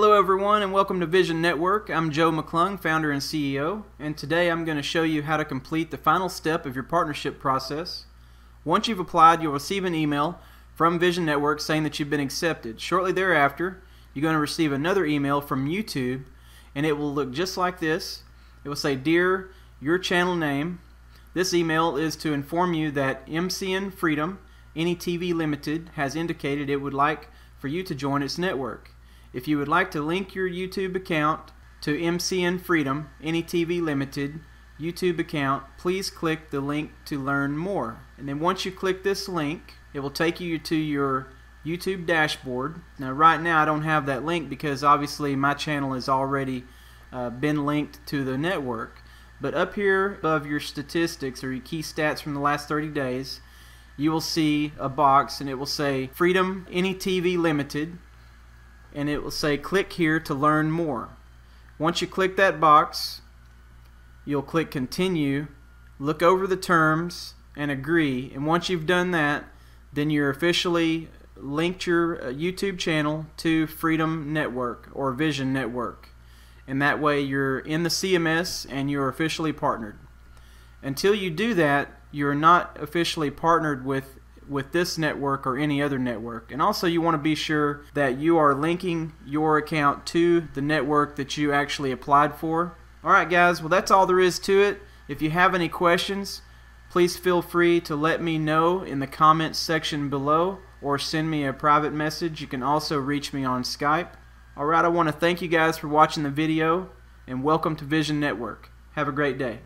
Hello everyone and welcome to Vision Network. I'm Joe McClung, founder and CEO, and today I'm going to show you how to complete the final step of your partnership process. Once you've applied, you'll receive an email from Vision Network saying that you've been accepted. Shortly thereafter, you're going to receive another email from YouTube, and it will look just like this. It will say, "Dear, your channel name." This email is to inform you that MCN Freedom! Any TV Limited has indicated it would like for you to join its network. If you would like to link your YouTube account to MCN Freedom! Any TV Limited YouTube account, please click the link to learn more. And then once you click this link, it will take you to your YouTube dashboard. Now right now I don't have that link because obviously my channel has already been linked to the network. But up here above your statistics or your key stats from the last 30 days, you will see a box and it will say Freedom! Any TV Limited. And it will say click here to learn more. Once you click that box, you'll click continue, look over the terms and agree, and once you've done that, then you're officially linked your YouTube channel to Freedom Network or Vision Network, and that way you're in the CMS and you're officially partnered. Until you do that, you're not officially partnered with this network or any other network. And also you want to be sure that you are linking your account to the network that you actually applied for. Alright guys, well that's all there is to it. If you have any questions, please feel free to let me know in the comments section below or send me a private message. You can also reach me on Skype. Alright, I want to thank you guys for watching the video and welcome to Vision Network. Have a great day.